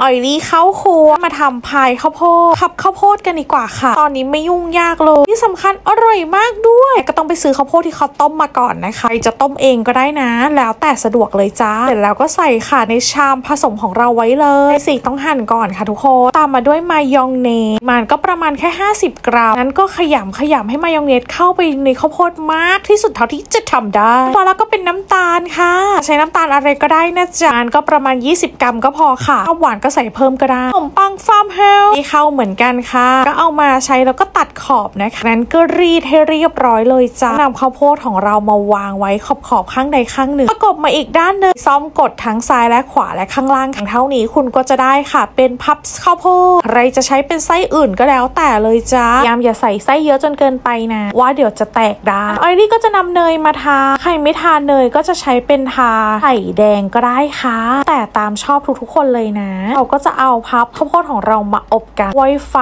ออยลี่ข้าวโค้ดมาทำพายข้าวโพดขับข้าวโพดกันดีกว่าค่ะตอนนี้ไม่ยุ่งยากเลยที่สำคัญอร่อยมากด้วยก็ต้องไปซื้อข้าวโพดที่เขาต้มมาก่อนนะคะจะต้มเองก็ได้นะแล้วแต่สะดวกเลยจ้าเสร็จแล้วก็ใส่ค่ะในชามผสมของเราไว้เลยสีต้องหั่นก่อนค่ะทุกคนตามมาด้วยมายองเนสมันก็ประมาณแค่50 กรัมนั้นก็ขยำให้มายองเนสเข้าไปในข้าวโพดมากที่สุดเท่าที่จะทำได้ต่อแล้วก็เป็นน้ำตาลค่ะใช้น้ำตาลอะไรก็ได้นะจ๊ะมันก็ประมาณ20 กรัมก็พอค่ะหวานก็ใส่เพิ่มก็ได้ขนมปังฟาร์มเฮาส์ที่เข้าเหมือนกันค่ะก็เอามาใช้แล้วก็ตัดขอบนะคะนั้นก็รีดให้เรียบร้อยเลยจ้านำข้าวโพดของเรามาวางไว้ขอบข้างใดข้างหนึ่งประกบมาอีกด้านหนึ่งซ้อมกดทั้งซ้ายและขวาและข้างล่างเท่านี้คุณก็จะได้ค่ะเป็นพับข้าวโพดใครจะใช้เป็นไส้อื่นก็แล้วแต่เลยจ้าพยายามอย่าใส่ไส้เยอะจนเกินไปนะว่าเดี๋ยวจะแตกได้ออยลี่ก็จะนำเนยมาทาใครไม่ทานเนยก็จะใช้เป็นทาไข่แดงก็ได้ค่ะแต่ตามชอบทุกคนเลยนะเราก็จะเอาพับข้าวโพดของเรามาอบกันไว้ไฟ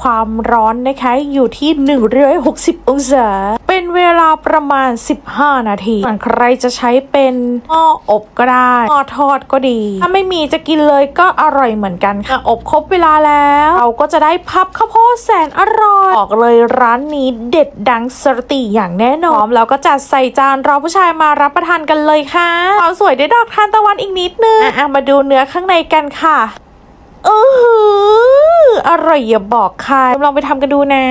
ความร้อนนะคะอยู่ที่160 องศาเป็นเวลาประมาณ15 นาทีส่วนใครจะใช้เป็นหม้ออบก็ได้หม้อทอดก็ดีถ้าไม่มีจะกินเลยก็อร่อยเหมือนกันค่ะอบครบเวลาแล้วเราก็จะได้พับข้าวโพดแสนอร่อยบอกเลยร้านนี้เด็ดดังสติอย่างแน่นอนแล้วก็จัดใส่จานรอผู้ชายมารับประทานกันเลยค่ะความสวยได้ดอกทานตะวันอีกนิดนึงมาดูเนื้อข้างในกันค่ะอร่อยอย่าบอกใครลองไปทำกันดูนะ